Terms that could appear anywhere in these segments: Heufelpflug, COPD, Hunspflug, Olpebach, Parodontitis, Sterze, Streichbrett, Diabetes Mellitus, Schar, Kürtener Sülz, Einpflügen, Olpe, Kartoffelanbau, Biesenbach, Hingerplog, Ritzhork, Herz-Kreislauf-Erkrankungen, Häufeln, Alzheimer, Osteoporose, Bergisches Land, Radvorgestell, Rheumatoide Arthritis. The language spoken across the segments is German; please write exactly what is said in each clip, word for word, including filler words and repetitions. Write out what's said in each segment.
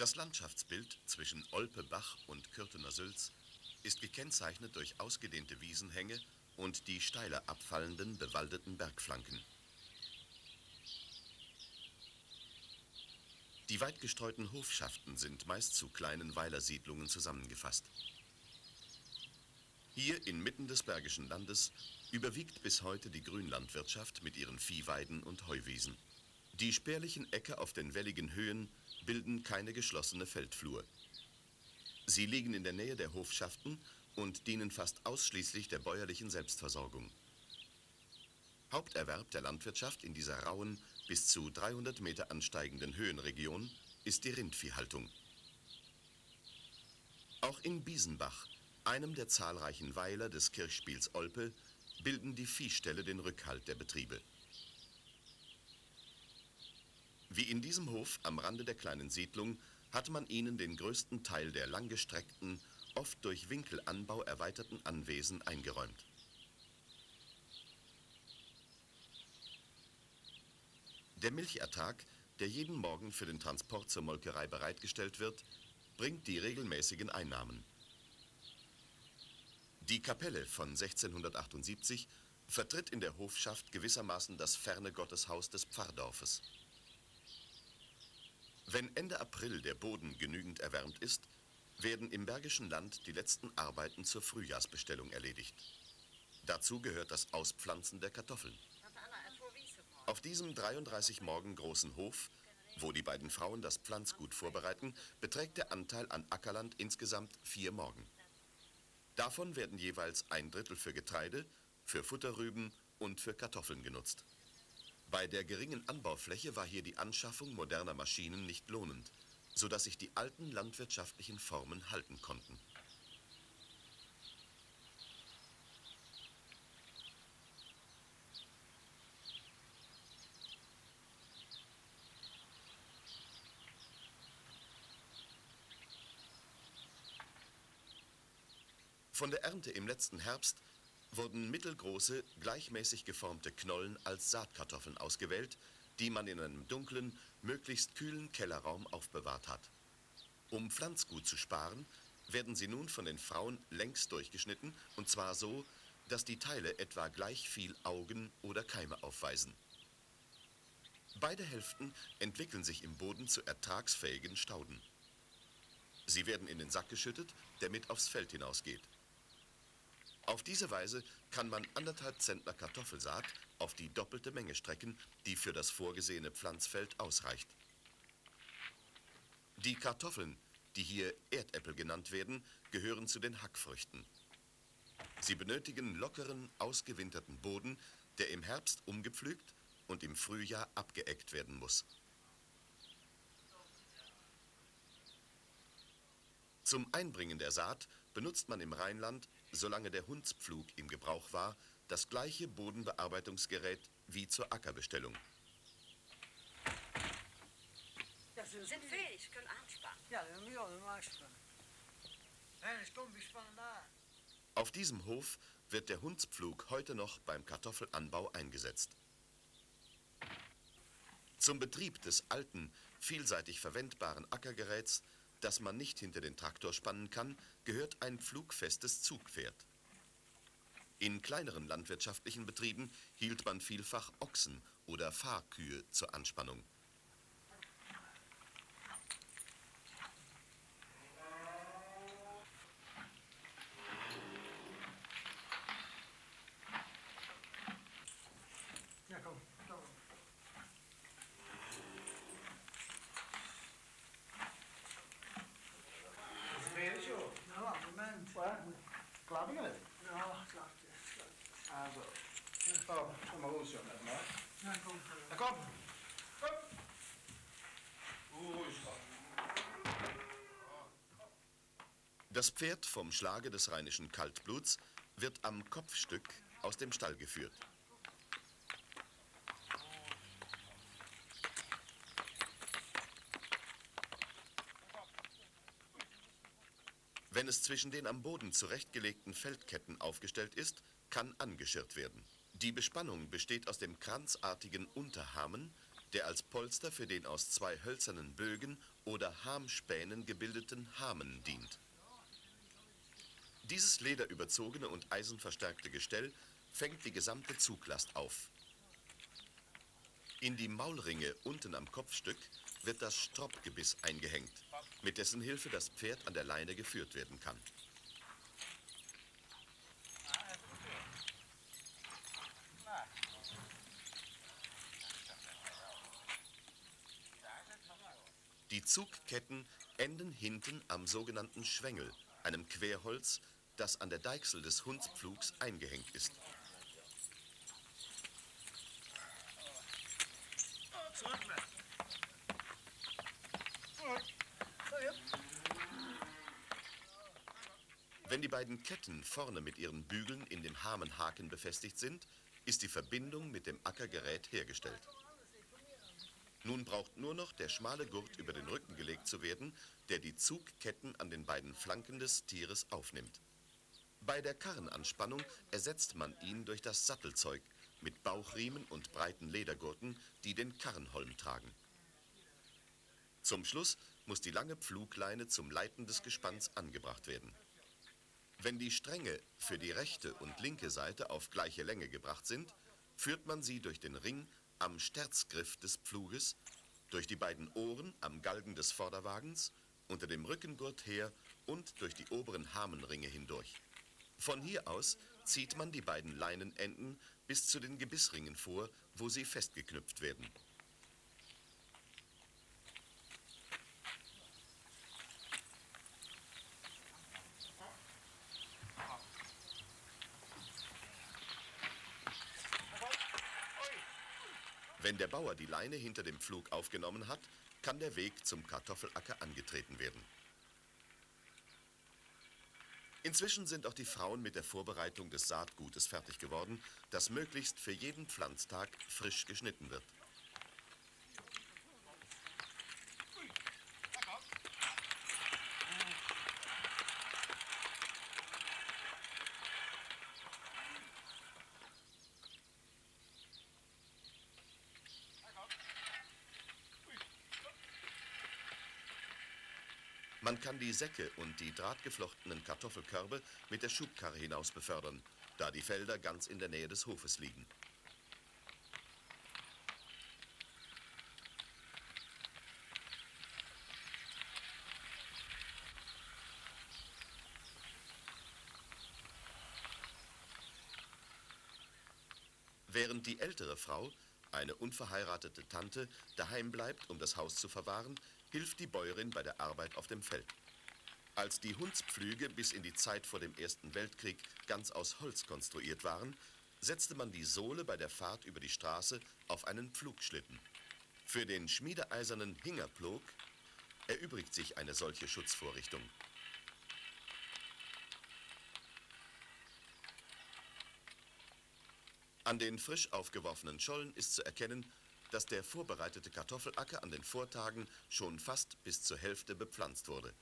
Das Landschaftsbild zwischen Olpebach und Kürtener Sülz ist gekennzeichnet durch ausgedehnte Wiesenhänge und die steiler abfallenden bewaldeten Bergflanken. Die weit gestreuten Hofschaften sind meist zu kleinen Weilersiedlungen zusammengefasst. Hier inmitten des Bergischen Landes überwiegt bis heute die Grünlandwirtschaft mit ihren Viehweiden und Heuwiesen. Die spärlichen Äcker auf den welligen Höhen bilden keine geschlossene Feldflur. Sie liegen in der Nähe der Hofschaften und dienen fast ausschließlich der bäuerlichen Selbstversorgung. Haupterwerb der Landwirtschaft in dieser rauen, bis zu dreihundert Meter ansteigenden Höhenregion ist die Rindviehhaltung. Auch in Biesenbach, einem der zahlreichen Weiler des Kirchspiels Olpe, bilden die Viehställe den Rückhalt der Betriebe. Wie in diesem Hof am Rande der kleinen Siedlung hatte man ihnen den größten Teil der langgestreckten, oft durch Winkelanbau erweiterten Anwesen eingeräumt. Der Milchertrag, der jeden Morgen für den Transport zur Molkerei bereitgestellt wird, bringt die regelmäßigen Einnahmen. Die Kapelle von sechzehnhundertachtundsiebzig vertritt in der Hofschaft gewissermaßen das ferne Gotteshaus des Pfarrdorfes. Wenn Ende April der Boden genügend erwärmt ist, werden im Bergischen Land die letzten Arbeiten zur Frühjahrsbestellung erledigt. Dazu gehört das Auspflanzen der Kartoffeln. Auf diesem dreiunddreißig Morgen großen Hof, wo die beiden Frauen das Pflanzgut vorbereiten, beträgt der Anteil an Ackerland insgesamt vier Morgen. Davon werden jeweils ein Drittel für Getreide, für Futterrüben und für Kartoffeln genutzt. Bei der geringen Anbaufläche war hier die Anschaffung moderner Maschinen nicht lohnend, sodass sich die alten landwirtschaftlichen Formen halten konnten. Von der Ernte im letzten Herbst wurden mittelgroße, gleichmäßig geformte Knollen als Saatkartoffeln ausgewählt, die man in einem dunklen, möglichst kühlen Kellerraum aufbewahrt hat. Um Pflanzgut zu sparen, werden sie nun von den Frauen längs durchgeschnitten, und zwar so, dass die Teile etwa gleich viel Augen oder Keime aufweisen. Beide Hälften entwickeln sich im Boden zu ertragsfähigen Stauden. Sie werden in den Sack geschüttet, der mit aufs Feld hinausgeht. Auf diese Weise kann man anderthalb Zentner Kartoffelsaat auf die doppelte Menge strecken, die für das vorgesehene Pflanzfeld ausreicht. Die Kartoffeln, die hier Erdäpfel genannt werden, gehören zu den Hackfrüchten. Sie benötigen lockeren, ausgewinterten Boden, der im Herbst umgepflügt und im Frühjahr abgeeckt werden muss. Zum Einbringen der Saat benutzt man im Rheinland, solange der Hunspflug im Gebrauch war, das gleiche Bodenbearbeitungsgerät wie zur Ackerbestellung. Das sind fähig, können ansparen. Ja, das müssen wir ansparen. Das kommt, wir sparen da. Auf diesem Hof wird der Hunspflug heute noch beim Kartoffelanbau eingesetzt. Zum Betrieb des alten, vielseitig verwendbaren Ackergeräts, das man nicht hinter den Traktor spannen kann, gehört ein pflugfestes Zugpferd. In kleineren landwirtschaftlichen Betrieben hielt man vielfach Ochsen oder Fahrkühe zur Anspannung. Ja, komm. Das Pferd vom Schlage des rheinischen Kaltbluts wird am Kopfstück aus dem Stall geführt. Wenn es zwischen den am Boden zurechtgelegten Feldketten aufgestellt ist, kann angeschirrt werden. Die Bespannung besteht aus dem kranzartigen Unterhamen, der als Polster für den aus zwei hölzernen Bögen oder Harmspänen gebildeten Hamen dient. Dieses lederüberzogene und eisenverstärkte Gestell fängt die gesamte Zuglast auf. In die Maulringe unten am Kopfstück wird das Stroppgebiss eingehängt, mit dessen Hilfe das Pferd an der Leine geführt werden kann. Die Zugketten enden hinten am sogenannten Schwengel, einem Querholz, das an der Deichsel des Hunspflugs eingehängt ist. Wenn die beiden Ketten vorne mit ihren Bügeln in dem Hamenhaken befestigt sind, ist die Verbindung mit dem Ackergerät hergestellt. Nun braucht nur noch der schmale Gurt über den Rücken gelegt zu werden, der die Zugketten an den beiden Flanken des Tieres aufnimmt. Bei der Karrenanspannung ersetzt man ihn durch das Sattelzeug mit Bauchriemen und breiten Ledergurten, die den Karrenholm tragen. Zum Schluss muss die lange Pflugleine zum Leiten des Gespanns angebracht werden. Wenn die Stränge für die rechte und linke Seite auf gleiche Länge gebracht sind, führt man sie durch den Ring am Sterzgriff des Pfluges, durch die beiden Ohren am Galgen des Vorderwagens, unter dem Rückengurt her und durch die oberen Hamenringe hindurch. Von hier aus zieht man die beiden Leinenenden bis zu den Gebissringen vor, wo sie festgeknüpft werden. Wenn der Bauer die Leine hinter dem Pflug aufgenommen hat, kann der Weg zum Kartoffelacker angetreten werden. Inzwischen sind auch die Frauen mit der Vorbereitung des Saatgutes fertig geworden, das möglichst für jeden Pflanztag frisch geschnitten wird. Man kann die Säcke und die drahtgeflochtenen Kartoffelkörbe mit der Schubkarre hinaus befördern, da die Felder ganz in der Nähe des Hofes liegen. Während die ältere Frau, eine unverheiratete Tante, daheim bleibt, um das Haus zu verwahren, hilft die Bäuerin bei der Arbeit auf dem Feld. Als die Hunspflüge bis in die Zeit vor dem Ersten Weltkrieg ganz aus Holz konstruiert waren, setzte man die Sohle bei der Fahrt über die Straße auf einen Pflugschlitten. Für den schmiedeeisernen Hingerplog erübrigt sich eine solche Schutzvorrichtung. An den frisch aufgeworfenen Schollen ist zu erkennen, dass der vorbereitete Kartoffelacker an den Vortagen schon fast bis zur Hälfte bepflanzt wurde.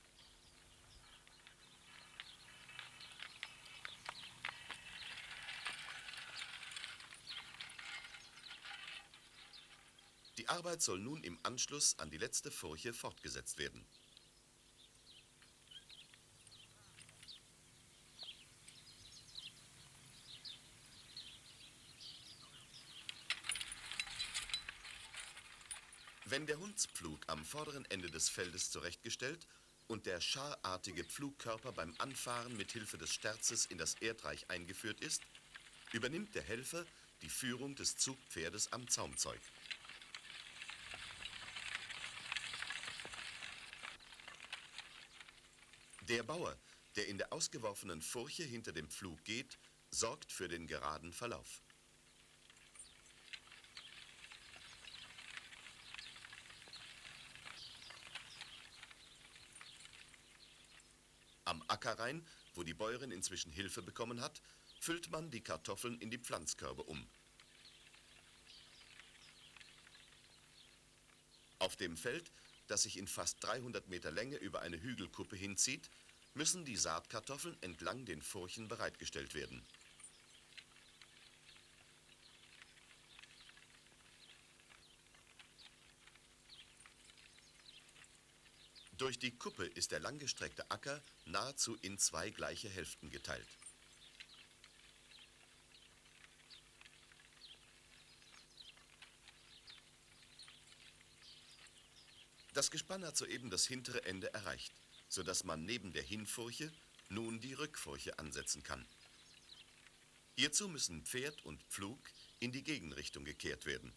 Die Arbeit soll nun im Anschluss an die letzte Furche fortgesetzt werden. Wenn der Hunspflug am vorderen Ende des Feldes zurechtgestellt und der scharartige Pflugkörper beim Anfahren mit Hilfe des Sterzes in das Erdreich eingeführt ist, übernimmt der Helfer die Führung des Zugpferdes am Zaumzeug. Der Bauer, der in der ausgeworfenen Furche hinter dem Pflug geht, sorgt für den geraden Verlauf. Am Ackerrein, wo die Bäuerin inzwischen Hilfe bekommen hat, füllt man die Kartoffeln in die Pflanzkörbe um. Auf dem Feld, das sich in fast dreihundert Meter Länge über eine Hügelkuppe hinzieht, müssen die Saatkartoffeln entlang den Furchen bereitgestellt werden. Durch die Kuppe ist der langgestreckte Acker nahezu in zwei gleiche Hälften geteilt. Das Gespann hat soeben das hintere Ende erreicht, sodass man neben der Hinfurche nun die Rückfurche ansetzen kann. Hierzu müssen Pferd und Pflug in die Gegenrichtung gekehrt werden.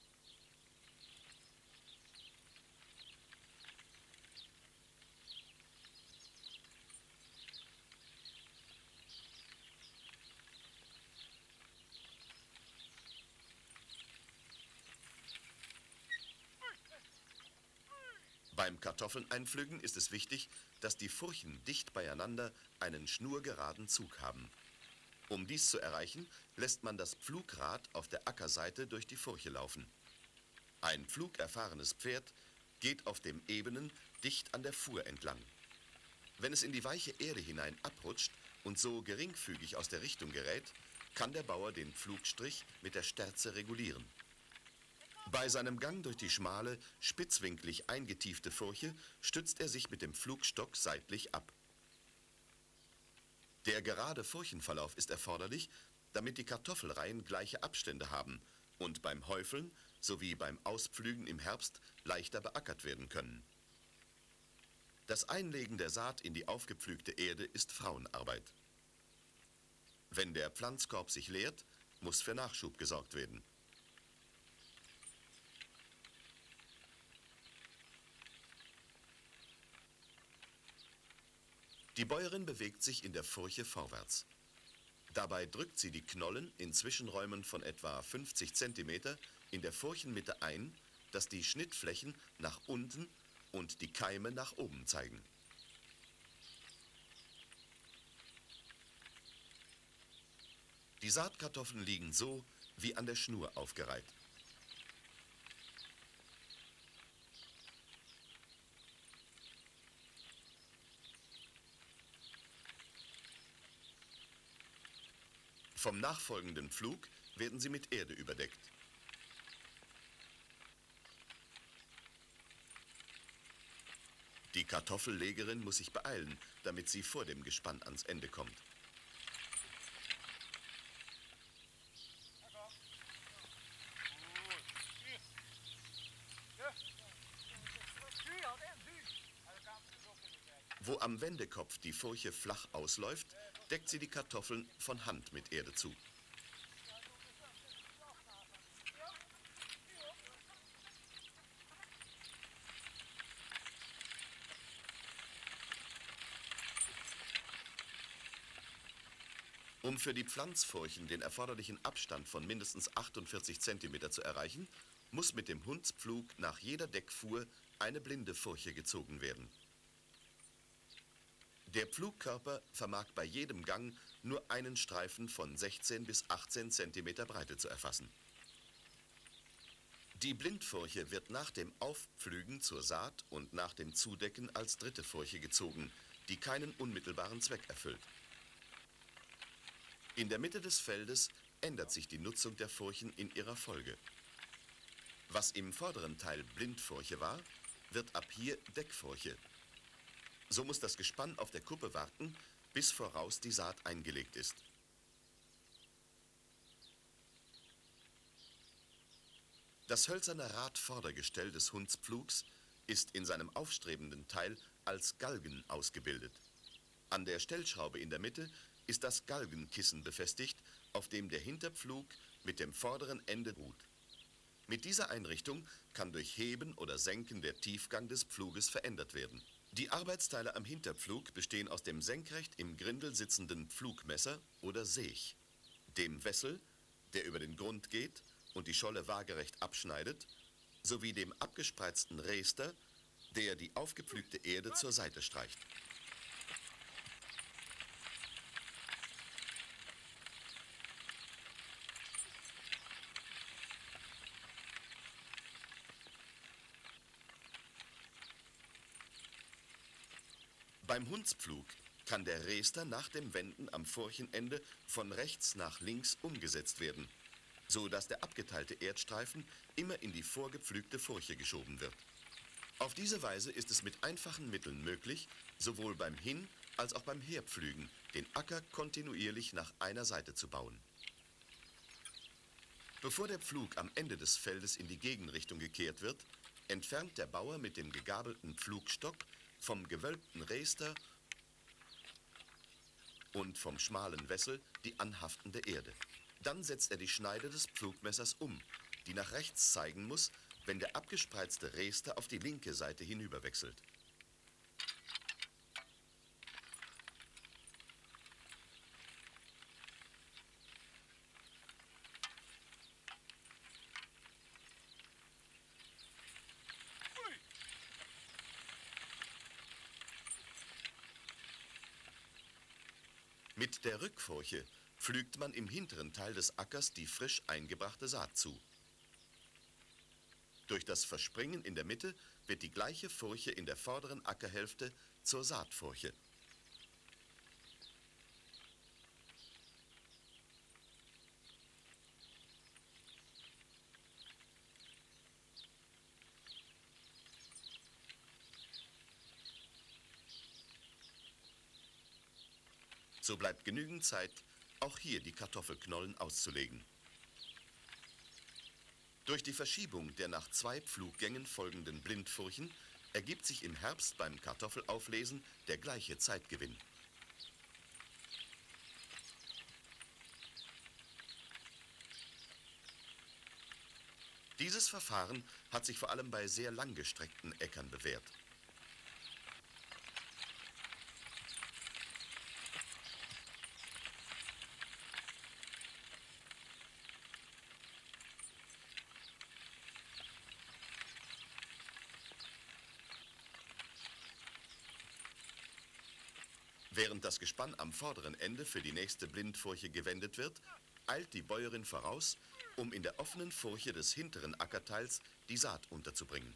Beim Kartoffeln einpflügen ist es wichtig, dass die Furchen dicht beieinander einen schnurgeraden Zug haben. Um dies zu erreichen, lässt man das Pflugrad auf der Ackerseite durch die Furche laufen. Ein pflugerfahrenes Pferd geht auf dem ebenen, dicht an der Fuhr entlang. Wenn es in die weiche Erde hinein abrutscht und so geringfügig aus der Richtung gerät, kann der Bauer den Pflugstrich mit der Sterze regulieren. Bei seinem Gang durch die schmale, spitzwinklig eingetiefte Furche stützt er sich mit dem Pflugstock seitlich ab. Der gerade Furchenverlauf ist erforderlich, damit die Kartoffelreihen gleiche Abstände haben und beim Häufeln sowie beim Auspflügen im Herbst leichter beackert werden können. Das Einlegen der Saat in die aufgepflügte Erde ist Frauenarbeit. Wenn der Pflanzkorb sich leert, muss für Nachschub gesorgt werden. Die Bäuerin bewegt sich in der Furche vorwärts. Dabei drückt sie die Knollen in Zwischenräumen von etwa fünfzig Zentimeter in der Furchenmitte ein, dass die Schnittflächen nach unten und die Keime nach oben zeigen. Die Saatkartoffeln liegen so wie an der Schnur aufgereiht. Vom nachfolgenden Pflug werden sie mit Erde überdeckt. Die Kartoffellegerin muss sich beeilen, damit sie vor dem Gespann ans Ende kommt. Wo am Wendekopf die Furche flach ausläuft, deckt sie die Kartoffeln von Hand mit Erde zu. Um für die Pflanzfurchen den erforderlichen Abstand von mindestens achtundvierzig Zentimeter zu erreichen, muss mit dem Hunspflug nach jeder Deckfuhr eine blinde Furche gezogen werden. Der Pflugkörper vermag bei jedem Gang nur einen Streifen von sechzehn bis achtzehn Zentimeter Breite zu erfassen. Die Blindfurche wird nach dem Aufpflügen zur Saat und nach dem Zudecken als dritte Furche gezogen, die keinen unmittelbaren Zweck erfüllt. In der Mitte des Feldes ändert sich die Nutzung der Furchen in ihrer Folge. Was im vorderen Teil Blindfurche war, wird ab hier Deckfurche. So muss das Gespann auf der Kuppe warten, bis voraus die Saat eingelegt ist. Das hölzerne Radvordergestell des Hunspflugs ist in seinem aufstrebenden Teil als Galgen ausgebildet. An der Stellschraube in der Mitte ist das Galgenkissen befestigt, auf dem der Hinterpflug mit dem vorderen Ende ruht. Mit dieser Einrichtung kann durch Heben oder Senken der Tiefgang des Pfluges verändert werden. Die Arbeitsteile am Hinterpflug bestehen aus dem senkrecht im Grindel sitzenden Pflugmesser oder Sech, dem Wessel, der über den Grund geht und die Scholle waagerecht abschneidet, sowie dem abgespreizten Rester, der die aufgepflügte Erde zur Seite streicht. Beim Hunspflug kann der Rester nach dem Wenden am Furchenende von rechts nach links umgesetzt werden, so dass der abgeteilte Erdstreifen immer in die vorgepflügte Furche geschoben wird. Auf diese Weise ist es mit einfachen Mitteln möglich, sowohl beim Hin- als auch beim Herpflügen den Acker kontinuierlich nach einer Seite zu bauen. Bevor der Pflug am Ende des Feldes in die Gegenrichtung gekehrt wird, entfernt der Bauer mit dem gegabelten Pflugstock vom gewölbten Rester und vom schmalen Wessel die anhaftende Erde. Dann setzt er die Schneide des Pflugmessers um, die nach rechts zeigen muss, wenn der abgespreizte Rester auf die linke Seite hinüberwechselt. Mit der Rückfurche pflügt man im hinteren Teil des Ackers die frisch eingebrachte Saat zu. Durch das Verspringen in der Mitte wird die gleiche Furche in der vorderen Ackerhälfte zur Saatfurche. So bleibt genügend Zeit, auch hier die Kartoffelknollen auszulegen. Durch die Verschiebung der nach zwei Pfluggängen folgenden Blindfurchen ergibt sich im Herbst beim Kartoffelauflesen der gleiche Zeitgewinn. Dieses Verfahren hat sich vor allem bei sehr langgestreckten Äckern bewährt. Während das Gespann am vorderen Ende für die nächste Blindfurche gewendet wird, eilt die Bäuerin voraus, um in der offenen Furche des hinteren Ackerteils die Saat unterzubringen.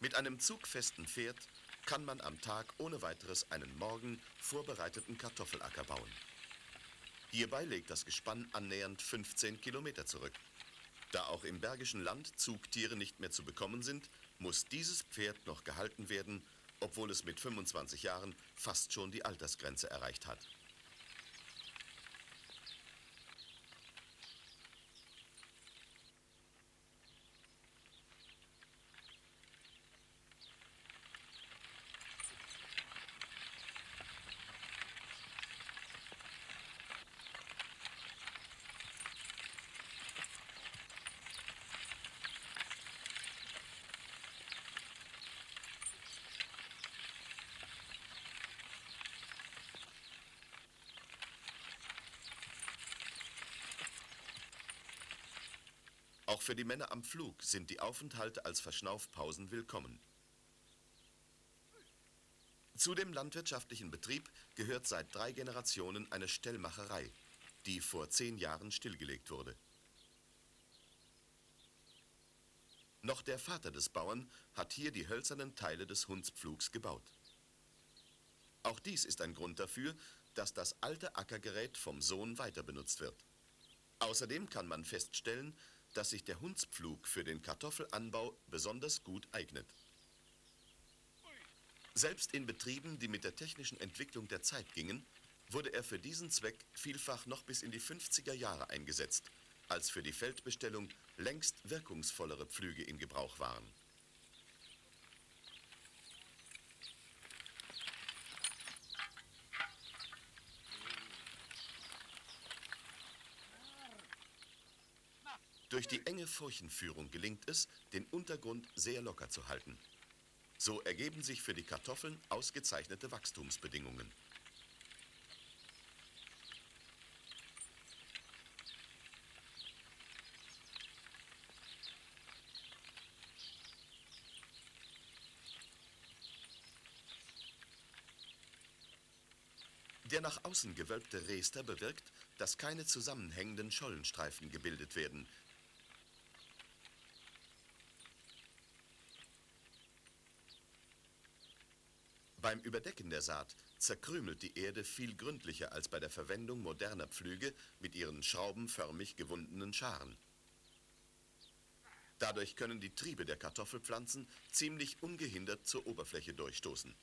Mit einem zugfesten Pferd kann man am Tag ohne weiteres einen morgen vorbereiteten Kartoffelacker bauen. Hierbei legt das Gespann annähernd fünfzehn Kilometer zurück. Da auch im Bergischen Land Zugtiere nicht mehr zu bekommen sind, muss dieses Pferd noch gehalten werden, obwohl es mit fünfundzwanzig Jahren fast schon die Altersgrenze erreicht hat. Auch für die Männer am Pflug sind die Aufenthalte als Verschnaufpausen willkommen. Zu dem landwirtschaftlichen Betrieb gehört seit drei Generationen eine Stellmacherei, die vor zehn Jahren stillgelegt wurde. Noch der Vater des Bauern hat hier die hölzernen Teile des Hunspflugs gebaut. Auch dies ist ein Grund dafür, dass das alte Ackergerät vom Sohn weiter benutzt wird. Außerdem kann man feststellen, dass sich der Hunspflug für den Kartoffelanbau besonders gut eignet. Selbst in Betrieben, die mit der technischen Entwicklung der Zeit gingen, wurde er für diesen Zweck vielfach noch bis in die fünfziger Jahre eingesetzt, als für die Feldbestellung längst wirkungsvollere Pflüge in Gebrauch waren. Durch die enge Furchenführung gelingt es, den Untergrund sehr locker zu halten. So ergeben sich für die Kartoffeln ausgezeichnete Wachstumsbedingungen. Der nach außen gewölbte Rester bewirkt, dass keine zusammenhängenden Schollenstreifen gebildet werden, Beim Überdecken der Saat zerkrümelt die Erde viel gründlicher als bei der Verwendung moderner Pflüge mit ihren schraubenförmig gewundenen Scharen. Dadurch können die Triebe der Kartoffelpflanzen ziemlich ungehindert zur Oberfläche durchstoßen.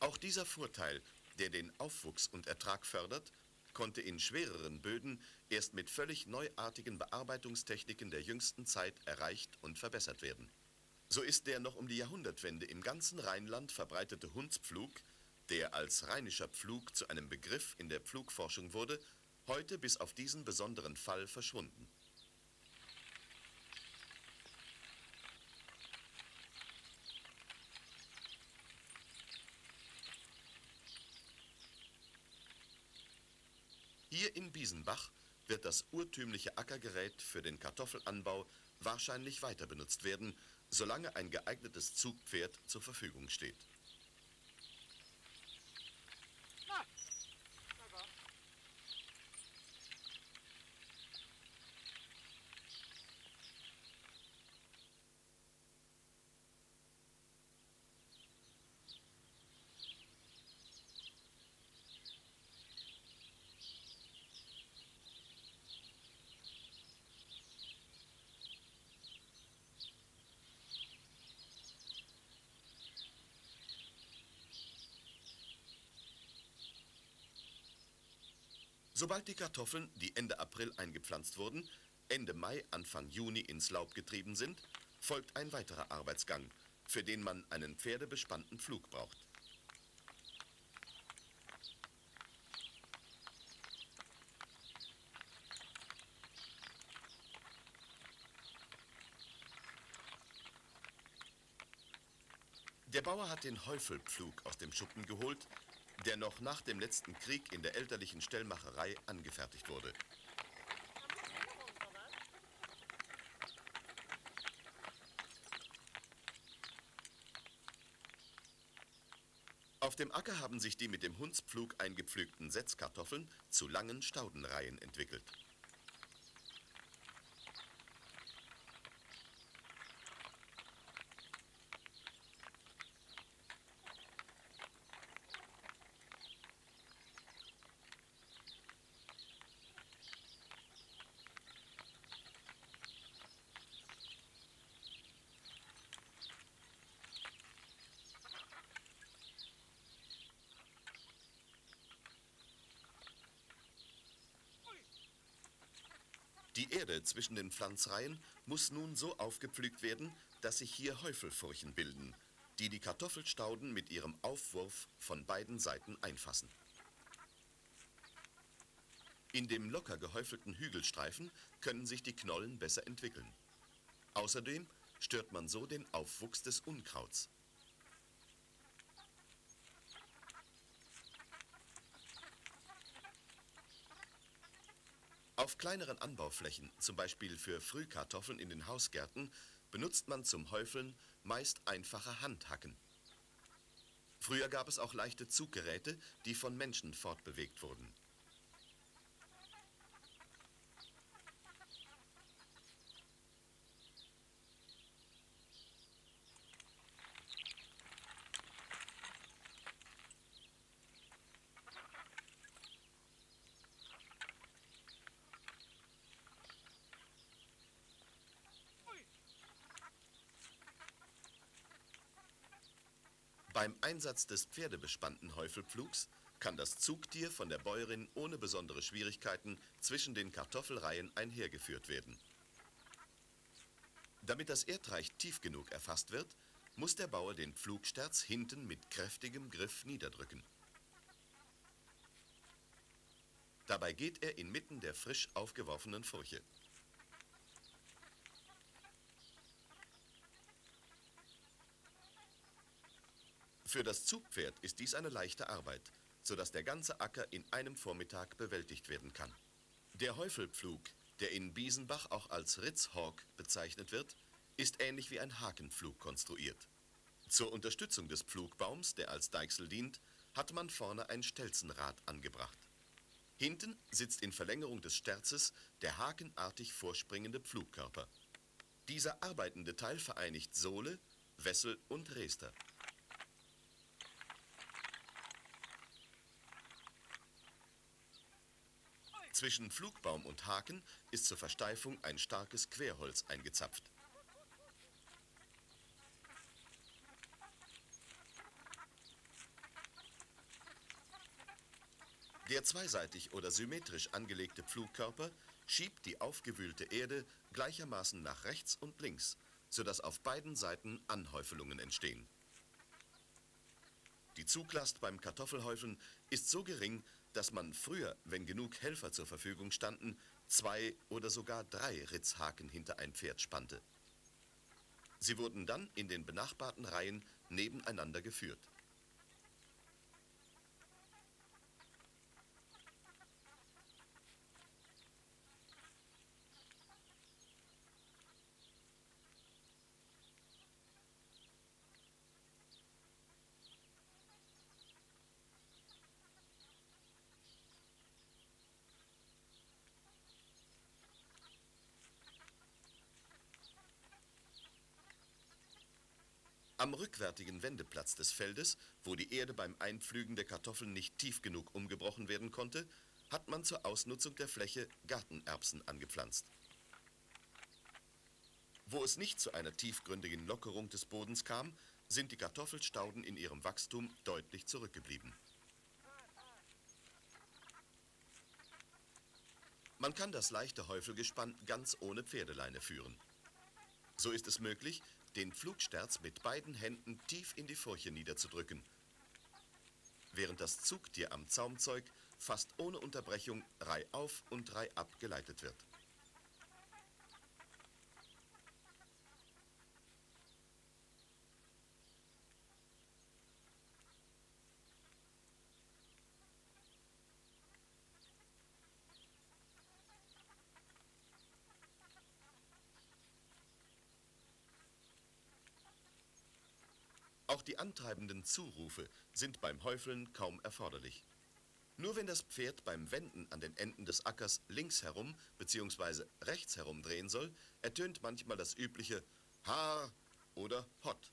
Auch dieser Vorteil, der den Aufwuchs und Ertrag fördert, konnte in schwereren Böden erst mit völlig neuartigen Bearbeitungstechniken der jüngsten Zeit erreicht und verbessert werden. So ist der noch um die Jahrhundertwende im ganzen Rheinland verbreitete Hunspflug, der als rheinischer Pflug zu einem Begriff in der Pflugforschung wurde, heute bis auf diesen besonderen Fall verschwunden. Hier in Biesenbach wird das urtümliche Ackergerät für den Kartoffelanbau wahrscheinlich weiter benutzt werden, solange ein geeignetes Zugpferd zur Verfügung steht. Sobald die Kartoffeln, die Ende April eingepflanzt wurden, Ende Mai, Anfang Juni ins Laub getrieben sind, folgt ein weiterer Arbeitsgang, für den man einen pferdebespannten Pflug braucht. Der Bauer hat den Heufelpflug aus dem Schuppen geholt, der noch nach dem letzten Krieg in der elterlichen Stellmacherei angefertigt wurde. Auf dem Acker haben sich die mit dem Hunspflug eingepflügten Setzkartoffeln zu langen Staudenreihen entwickelt. Die Erde zwischen den Pflanzreihen muss nun so aufgepflügt werden, dass sich hier Heufelfurchen bilden, die die Kartoffelstauden mit ihrem Aufwurf von beiden Seiten einfassen. In dem locker gehäufelten Hügelstreifen können sich die Knollen besser entwickeln. Außerdem stört man so den Aufwuchs des Unkrauts. Auf kleineren Anbauflächen, zum Beispiel für Frühkartoffeln in den Hausgärten, benutzt man zum Häufeln meist einfache Handhacken. Früher gab es auch leichte Zuggeräte, die von Menschen fortbewegt wurden. Beim Einsatz des pferdebespannten Heufelpflugs kann das Zugtier von der Bäuerin ohne besondere Schwierigkeiten zwischen den Kartoffelreihen einhergeführt werden. Damit das Erdreich tief genug erfasst wird, muss der Bauer den Pflugsterz hinten mit kräftigem Griff niederdrücken. Dabei geht er inmitten der frisch aufgeworfenen Furche. Für das Zugpferd ist dies eine leichte Arbeit, sodass der ganze Acker in einem Vormittag bewältigt werden kann. Der Heufelpflug, der in Biesenbach auch als Ritzhork bezeichnet wird, ist ähnlich wie ein Hakenpflug konstruiert. Zur Unterstützung des Pflugbaums, der als Deichsel dient, hat man vorne ein Stelzenrad angebracht. Hinten sitzt in Verlängerung des Sterzes der hakenartig vorspringende Pflugkörper. Dieser arbeitende Teil vereinigt Sohle, Wessel und Rester. Zwischen Pflugbaum und Haken ist zur Versteifung ein starkes Querholz eingezapft. Der zweiseitig oder symmetrisch angelegte Pflugkörper schiebt die aufgewühlte Erde gleichermaßen nach rechts und links, sodass auf beiden Seiten Anhäufelungen entstehen. Die Zuglast beim Kartoffelhäufeln ist so gering, dass man früher, wenn genug Helfer zur Verfügung standen, zwei oder sogar drei Ritzhaken hinter ein Pferd spannte. Sie wurden dann in den benachbarten Reihen nebeneinander geführt. Am rückwärtigen Wendeplatz des Feldes, wo die Erde beim Einpflügen der Kartoffeln nicht tief genug umgebrochen werden konnte, hat man zur Ausnutzung der Fläche Gartenerbsen angepflanzt. Wo es nicht zu einer tiefgründigen Lockerung des Bodens kam, sind die Kartoffelstauden in ihrem Wachstum deutlich zurückgeblieben. Man kann das leichte Häufelgespann ganz ohne Pferdeleine führen. So ist es möglich, den Pflugsterz mit beiden Händen tief in die Furche niederzudrücken, während das Zugtier am Zaumzeug fast ohne Unterbrechung reihauf und reihab geleitet wird. Auch die antreibenden Zurufe sind beim Häufeln kaum erforderlich. Nur wenn das Pferd beim Wenden an den Enden des Ackers links herum bzw. rechts herum drehen soll, ertönt manchmal das übliche Haar oder Hott.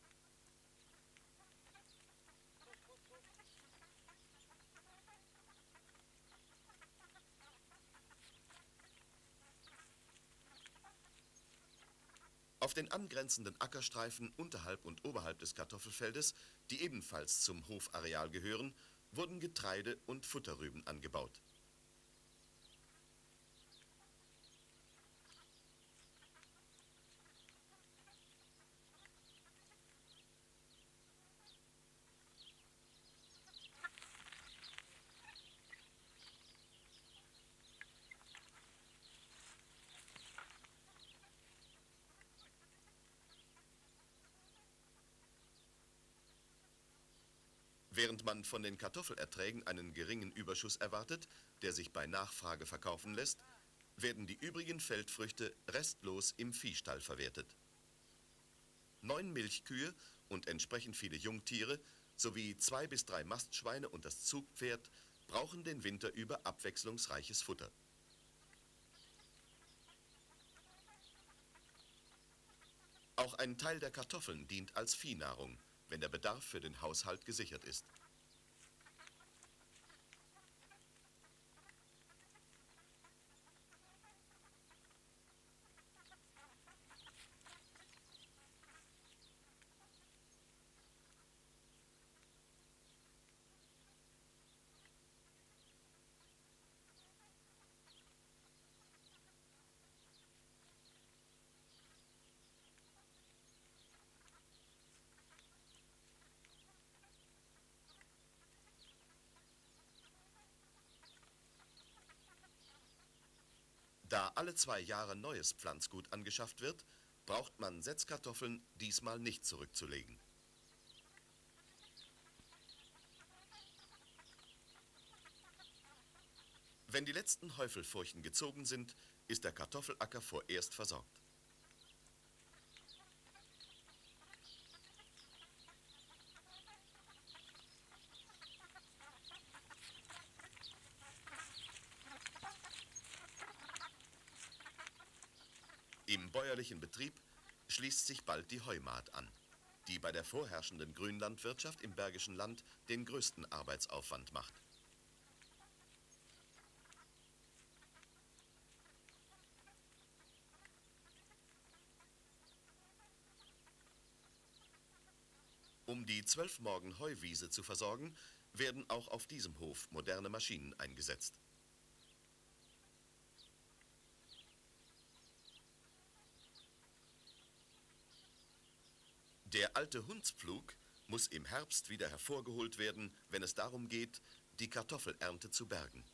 Auf den angrenzenden Ackerstreifen unterhalb und oberhalb des Kartoffelfeldes, die ebenfalls zum Hofareal gehören, wurden Getreide und Futterrüben angebaut. Während man von den Kartoffelerträgen einen geringen Überschuss erwartet, der sich bei Nachfrage verkaufen lässt, werden die übrigen Feldfrüchte restlos im Viehstall verwertet. Neun Milchkühe und entsprechend viele Jungtiere sowie zwei bis drei Mastschweine und das Zugpferd brauchen den Winter über abwechslungsreiches Futter. Auch ein Teil der Kartoffeln dient als Viehnahrung, wenn der Bedarf für den Haushalt gesichert ist. Da alle zwei Jahre neues Pflanzgut angeschafft wird, braucht man Setzkartoffeln diesmal nicht zurückzulegen. Wenn die letzten Häufelfurchen gezogen sind, ist der Kartoffelacker vorerst versorgt. Im bäuerlichen Betrieb schließt sich bald die Heumaat an, die bei der vorherrschenden Grünlandwirtschaft im Bergischen Land den größten Arbeitsaufwand macht. Um die zwölf Morgen Heuwiese zu versorgen, werden auch auf diesem Hof moderne Maschinen eingesetzt. Der alte Hunspflug muss im Herbst wieder hervorgeholt werden, wenn es darum geht, die Kartoffelernte zu bergen.